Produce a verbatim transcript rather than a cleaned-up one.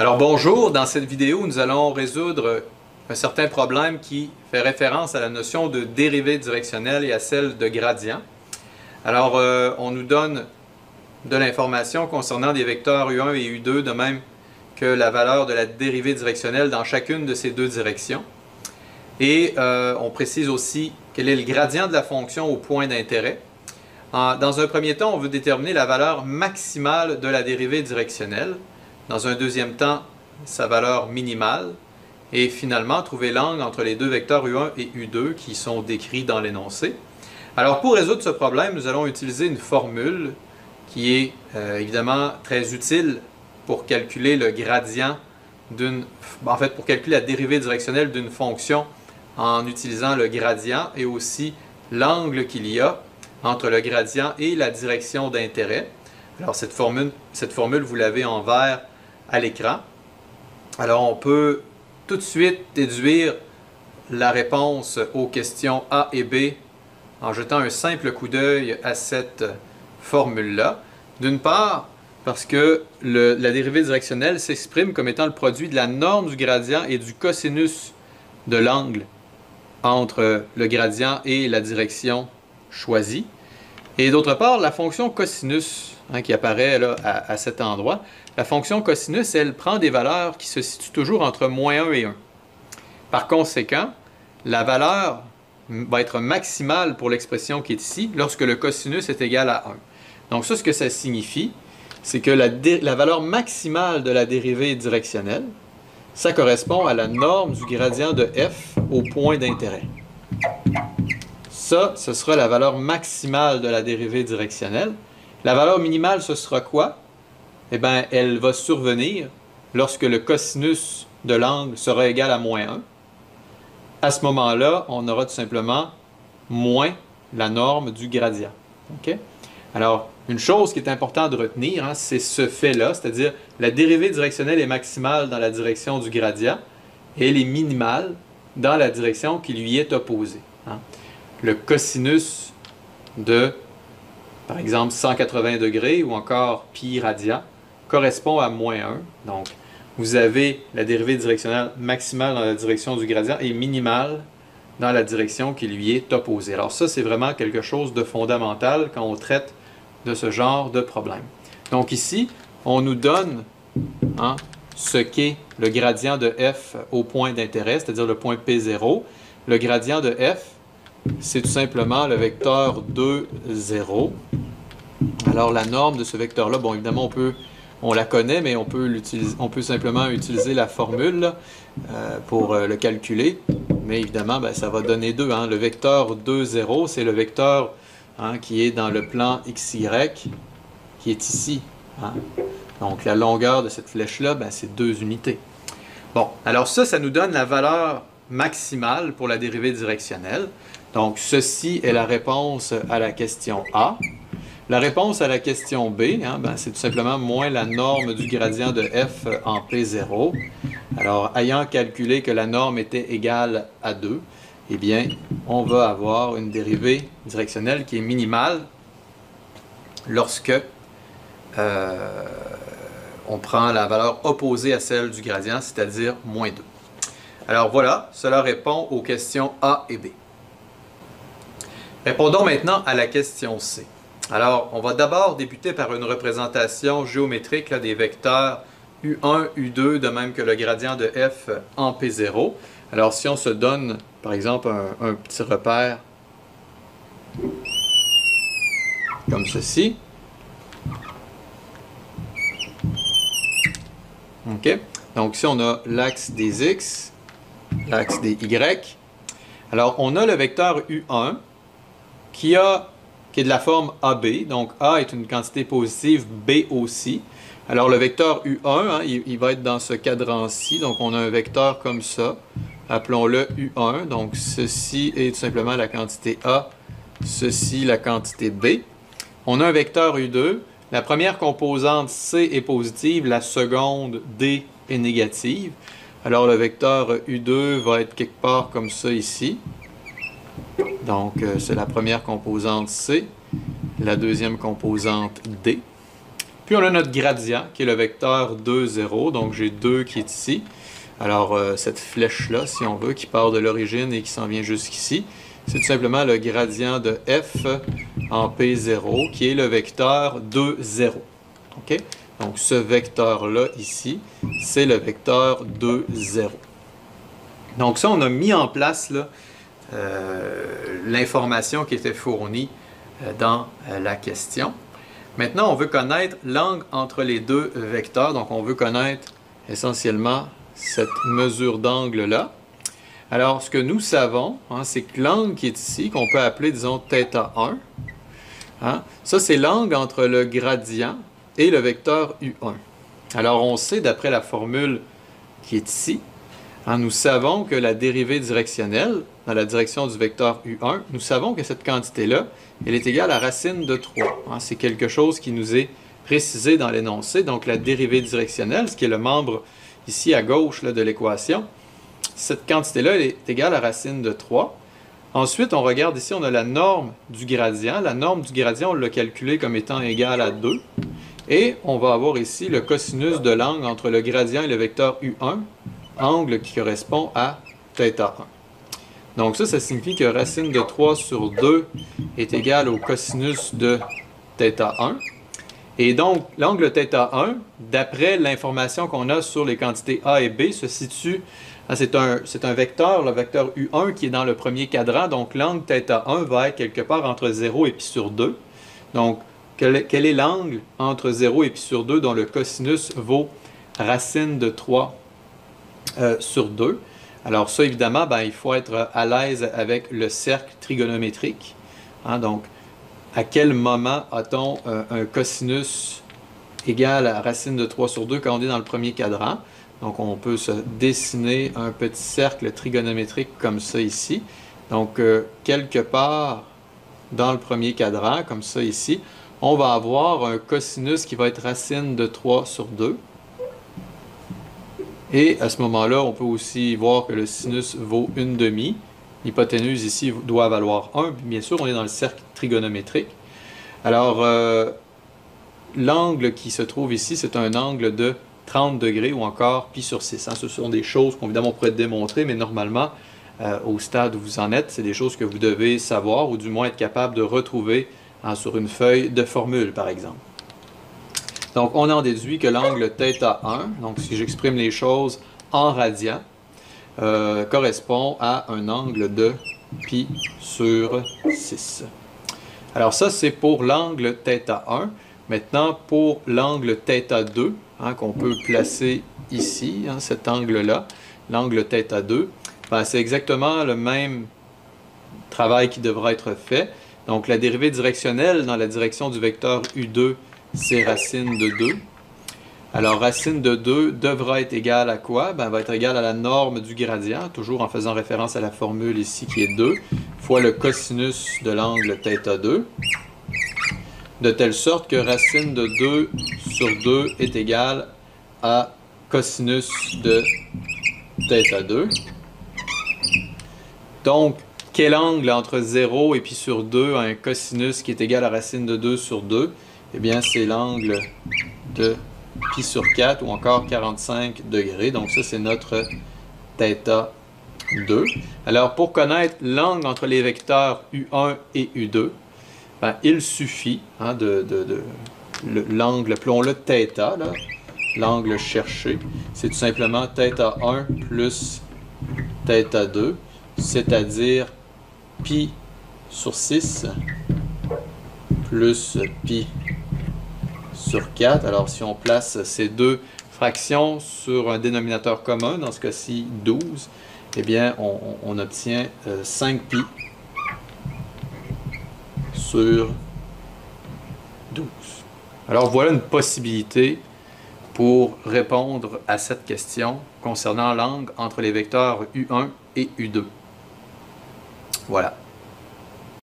Alors bonjour, dans cette vidéo, nous allons résoudre un certain problème qui fait référence à la notion de dérivée directionnelle et à celle de gradient. Alors euh, on nous donne de l'information concernant des vecteurs U un et U deux, de même que la valeur de la dérivée directionnelle dans chacune de ces deux directions. Et euh, on précise aussi quel est le gradient de la fonction au point d'intérêt. Dans un premier temps, on veut déterminer la valeur maximale de la dérivée directionnelle. Dans un deuxième temps, sa valeur minimale. Et finalement, trouver l'angle entre les deux vecteurs U un et U deux qui sont décrits dans l'énoncé. Alors, pour résoudre ce problème, nous allons utiliser une formule qui est euh, évidemment très utile pour calculer le gradient d'une... En fait, pour calculer la dérivée directionnelle d'une fonction en utilisant le gradient et aussi l'angle qu'il y a entre le gradient et la direction d'intérêt. Alors, cette formule, cette formule, vous l'avez en vert à l'écran. Alors, on peut tout de suite déduire la réponse aux questions A et B en jetant un simple coup d'œil à cette formule-là. D'une part, parce que le, la dérivée directionnelle s'exprime comme étant le produit de la norme du gradient et du cosinus de l'angle entre le gradient et la direction choisie. Et d'autre part, la fonction cosinus hein, qui apparaît là, à, à cet endroit, la fonction cosinus, elle prend des valeurs qui se situent toujours entre moins un et un. Par conséquent, la valeur va être maximale pour l'expression qui est ici lorsque le cosinus est égal à un. Donc ça, ce que ça signifie, c'est que la, la valeur maximale de la dérivée directionnelle, ça correspond à la norme du gradient de f au point d'intérêt. Ça, ce sera la valeur maximale de la dérivée directionnelle. La valeur minimale, ce sera quoi? Eh bien, elle va survenir lorsque le cosinus de l'angle sera égal à moins un. À ce moment-là, on aura tout simplement moins la norme du gradient. Okay? Alors, une chose qui est importante de retenir, hein, c'est ce fait-là, c'est-à-dire la dérivée directionnelle est maximale dans la direction du gradient et elle est minimale dans la direction qui lui est opposée. Hein. Le cosinus de, par exemple, cent quatre-vingts degrés ou encore pi radian correspond à moins un. Donc, vous avez la dérivée directionnelle maximale dans la direction du gradient et minimale dans la direction qui lui est opposée. Alors ça, c'est vraiment quelque chose de fondamental quand on traite de ce genre de problème. Donc ici, on nous donne hein, ce qu'est le gradient de f au point d'intérêt, c'est-à-dire le point P zéro. Le gradient de f, c'est tout simplement le vecteur deux, zéro. Alors la norme de ce vecteur-là, bon, évidemment, on peut, on la connaît, mais on peut l'utiliser, on peut simplement utiliser la formule là, euh, pour euh, le calculer. Mais évidemment, ben, ça va donner deux. Hein. Le vecteur deux, zéro, c'est le vecteur hein, qui est dans le plan X Y, qui est ici. Hein. Donc la longueur de cette flèche-là, ben, c'est deux unités. Bon, alors ça, ça nous donne la valeur maximale pour la dérivée directionnelle. Donc, ceci est la réponse à la question A. La réponse à la question B, hein, ben, c'est tout simplement moins la norme du gradient de f en P zéro. Alors, ayant calculé que la norme était égale à deux, eh bien, on va avoir une dérivée directionnelle qui est minimale lorsque euh, on prend la valeur opposée à celle du gradient, c'est-à-dire moins deux. Alors voilà, cela répond aux questions A et B. Répondons maintenant à la question C. Alors, on va d'abord débuter par une représentation géométrique là, des vecteurs U un, U deux, de même que le gradient de f en P zéro. Alors, si on se donne, par exemple, un, un petit repère comme ceci. OK. Donc, ici, on a l'axe des X, l'axe des Y. Alors, on a le vecteur U un qui a... qui est de la forme A B, donc A est une quantité positive, B aussi. Alors le vecteur U un, hein, il, il va être dans ce cadran-ci, donc on a un vecteur comme ça, appelons-le U un, donc ceci est tout simplement la quantité A, ceci la quantité B. On a un vecteur U deux, la première composante C est positive, la seconde D est négative. Alors le vecteur U deux va être quelque part comme ça ici. Donc, c'est la première composante C, la deuxième composante D. Puis on a notre gradient qui est le vecteur deux, zéro, donc j'ai deux qui est ici. Alors euh, cette flèche-là, si on veut, qui part de l'origine et qui s'en vient jusqu'ici, c'est tout simplement le gradient de f en P zéro qui est le vecteur deux, zéro. Okay? Donc ce vecteur-là ici, c'est le vecteur deux, zéro. Donc ça, on a mis en place l'information euh, qui était fournie euh, dans euh, la question. Maintenant, on veut connaître l'angle entre les deux vecteurs. Donc on veut connaître essentiellement cette mesure d'angle-là. Alors ce que nous savons, hein, c'est que l'angle qui est ici, qu'on peut appeler, disons, θ un, hein, ça c'est l'angle entre le gradient et le vecteur U un. Alors on sait, d'après la formule qui est ici, hein, nous savons que la dérivée directionnelle, dans la direction du vecteur U un, nous savons que cette quantité-là, elle est égale à racine de trois. Hein, c'est quelque chose qui nous est précisé dans l'énoncé. Donc la dérivée directionnelle, ce qui est le membre ici à gauche là, de l'équation, cette quantité-là est égale à racine de trois. Ensuite, on regarde ici, on a la norme du gradient. La norme du gradient, on l'a calculée comme étant égale à deux. Et on va avoir ici le cosinus de l'angle entre le gradient et le vecteur U un, angle qui correspond à θ un. Donc ça, ça signifie que racine de trois sur deux est égale au cosinus de θ un. Et donc, l'angle θ un, d'après l'information qu'on a sur les quantités A et B, se situe... C'est un, un vecteur, le vecteur U un, qui est dans le premier quadrant. Donc, l'angle θ un va être quelque part entre zéro et pi sur deux. Donc, quel, quel est l'angle entre zéro et pi sur deux dont le cosinus vaut racine de trois euh, sur deux? Alors ça, évidemment, ben, il faut être à l'aise avec le cercle trigonométrique. Hein, donc, à quel moment a-t-on euh, un cosinus égal à racine de trois sur deux quand on est dans le premier quadrant? Donc, on peut se dessiner un petit cercle trigonométrique comme ça ici. Donc, euh, quelque part dans le premier quadrant, comme ça ici, on va avoir un cosinus qui va être racine de trois sur deux. Et à ce moment-là, on peut aussi voir que le sinus vaut une demi. L'hypoténuse ici doit valoir un. Bien sûr, on est dans le cercle trigonométrique. Alors, euh, l'angle qui se trouve ici, c'est un angle de trente degrés ou encore pi sur six. Hein. Ce sont des choses qu'on évidemment pourrait démontrer, mais normalement, euh, au stade où vous en êtes, c'est des choses que vous devez savoir ou du moins être capable de retrouver hein, sur une feuille de formule, par exemple. Donc, on en déduit que l'angle θ un, donc si j'exprime les choses en radian, euh, correspond à un angle de pi sur six. Alors ça, c'est pour l'angle θ un. Maintenant, pour l'angle θ deux, hein, qu'on peut placer ici, hein, cet angle-là, l'angle θ deux, ben, c'est exactement le même travail qui devra être fait. Donc, la dérivée directionnelle dans la direction du vecteur U deux, c'est racine de deux. Alors, racine de deux devra être égale à quoi? Ben, elle va être égale à la norme du gradient, toujours en faisant référence à la formule ici qui est deux, fois le cosinus de l'angle θ deux. De telle sorte que racine de deux sur deux est égale à cosinus de θ deux. Donc, quel angle entre zéro et pi sur deux a un cosinus qui est égal à racine de deux sur deux? Eh bien, c'est l'angle de pi sur quatre ou encore quarante-cinq degrés. Donc ça, c'est notre θ deux. Alors, pour connaître l'angle entre les vecteurs U un et U deux, ben, il suffit hein, de, de, de l'angle, appelons-le θ, l'angle cherché, c'est tout simplement θ un plus θ deux, c'est-à-dire pi sur six plus pi sur quatre. Alors si on place ces deux fractions sur un dénominateur commun, dans ce cas-ci douze, eh bien on, on obtient euh, cinq pi sur douze. Alors voilà une possibilité pour répondre à cette question concernant l'angle entre les vecteurs U un et U deux. Voilà.